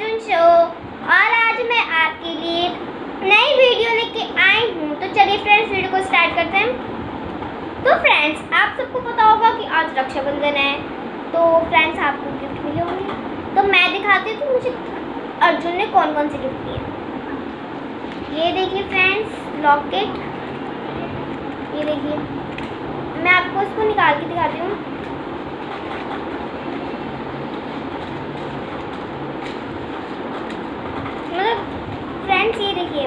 Arjun show. और आज मैं आपके लिए नई वीडियो लेके आई हूँ। तो चलिए फ्रेंड्स वीडियो को स्टार्ट करते हैं। तो फ्रेंड्स आप सबको पता होगा कि आज रक्षाबंधन है, तो फ्रेंड्स आपको गिफ्ट मिले होंगे। तो मैं दिखाती हूँ कि मुझे अर्जुन ने कौन कौन से गिफ्ट दिए। ये देखिए फ्रेंड्स लॉकेट, ये देखिए, मैं आपको इसको निकाल के दिखाती हूँ। फ्रेंड्स ये देखिए,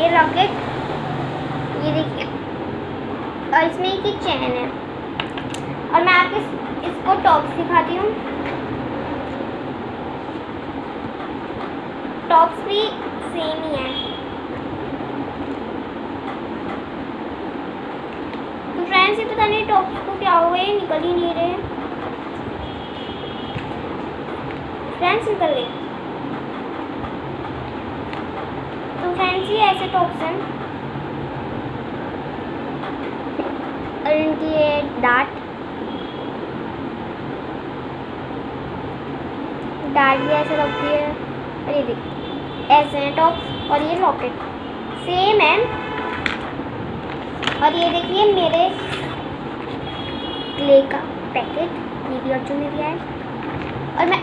ये लॉकेट, ये देखिए, और इसमें एक चैन है। और मैं आपको इसको टॉप्स दिखाती हूँ। टॉप्स भी सेम ही है। तो फ्रेंड्स ये पता नहीं टॉप्स को क्या हुआ है, निकल ही नहीं रहे। फ्रेंड्स निकल गए। तो फ्रेंड्स ये ऐसे टॉप्स हैं और इनकी ये डाट भी ऐसे लगती है। और ये देखिए ऐसे हैं टॉप्स। और ये लॉकेट सेम है। और ये देखिए मेरे क्ले का पैकेट, ये भी अर्जुन ने दिया है। और मैं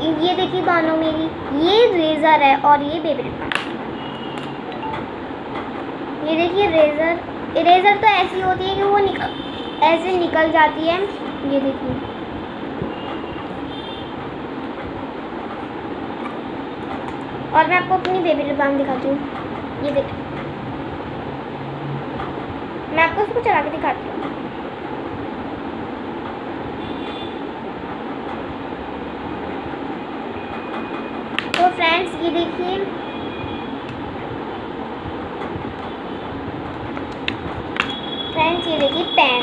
ये देखिए बानों मेरी, ये रेजर है और ये बेबी रिबन। ये देखिए रेजर, रेजर तो ऐसी होती है कि वो ऐसे निकल जाती है। ये देखिए, और मैं आपको अपनी बेबी रिबन दिखाती हूँ। ये देखिए, मैं आपको उसको चला के दिखाती हूँ। तो फ्रेंड्स ये देखिए, फ्रेंड्स ये देखिए पेन,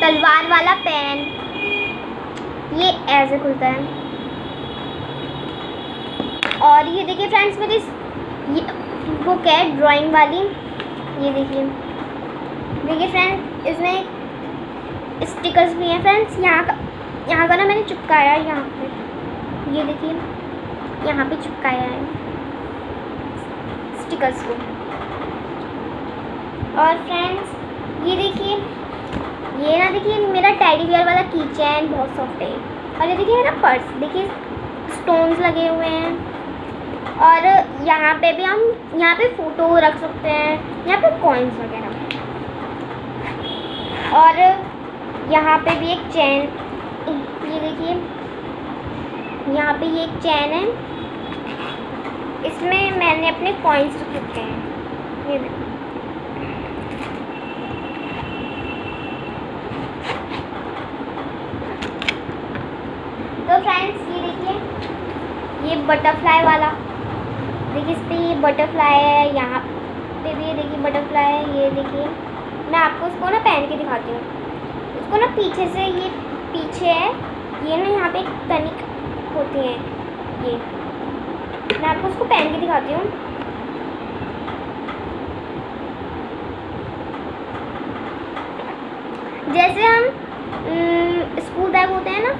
तलवार वाला पेन, ये ऐसे खुलता है। और ये देखिए फ्रेंड्स मेरी बुक है ड्राइंग वाली। ये देखिए, देखिए फ्रेंड्स इसमें स्टिकर्स भी हैं। फ्रेंड्स यहाँ का ना मैंने चिपकाया है यहाँ पे, ये देखिए यहाँ पे चिपकाया है स्टिकर्स को। और फ्रेंड्स ये देखिए, ये ना देखिए मेरा टेडी बियर वाला कीचैन, बहुत सॉफ्ट है। और ये देखिए मेरा पर्स, देखिए स्टोन्स लगे हुए हैं। और यहाँ पे भी हम यहाँ पे फ़ोटो रख सकते हैं, यहाँ पे कॉइन्स वगैरह। और यहाँ पे भी एक चैन, ये देखिए यहाँ पे ये एक चैन है, इसमें मैंने अपने कॉइन्स रखे हैं। ये तो फ्रेंड्स ये देखिए, ये बटरफ्लाई वाला, देखिए इस पर ये बटरफ्लाई है, यहाँ पे भी ये देखिए बटरफ्लाई है। ये देखिए मैं आपको उसको ना पहन के दिखाती हूँ। उसको ना पीछे से, ये पीछे है, ये ना यहाँ पे एक तनिक होती हैं, ये मैं आपको उसको पहन के दिखाती हूँ। जैसे हम स्कूल बैग होते हैं ना,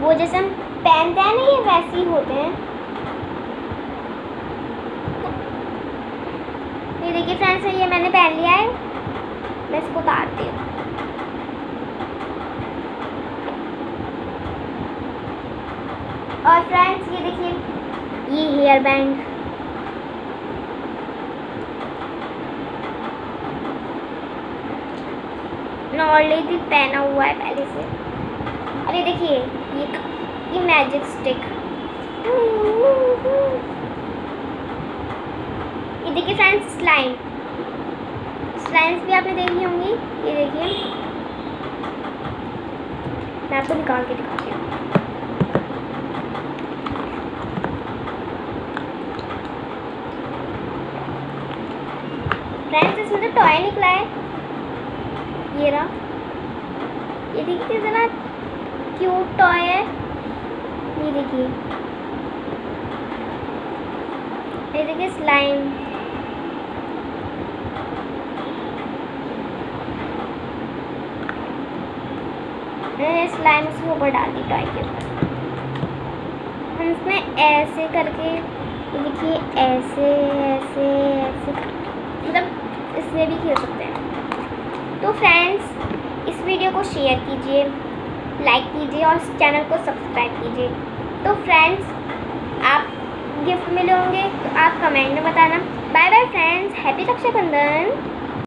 वो जैसे हम पहनते हैं ना, ये वैसे ही होते हैं। ये देखिए फ्रेंड्स ये मैंने पहन लिया है। मैं इसको उतारती हूँ। और फ्रेंड्स ये देखिए, ये हेयर बैंड, मैंने ऑलरेडी पहना हुआ है पहले से। और ये देखिए ये मैजिक स्टिक। ये देखिए फ्रेंड्स स्लाइम, स्लाइम्स भी आपने देखी होंगी। ये देखिए मैं आपको निकाल के दिखाती हूँ। फ्रेंड्स इसमें तो टॉय निकला है, ये रहा, ये देखिए जरा क्यूट टॉय है। ये देखिए स्लाइम। मैंने स्लाइम उसके ऊपर डाल दी टॉय के ऊपर। हम इसमें ऐसे करके देखिए, ऐसे ऐसे ऐसे मतलब इसमें भी खेल सकते हैं। तो फ्रेंड्स, इस वीडियो को शेयर कीजिए, लाइक कीजिए और इस चैनल को सब्सक्राइब कीजिए। तो फ्रेंड्स, आप गिफ्ट मिले होंगे तो आप कमेंट में बताना। Bye bye friends, happy Rakshabandhan.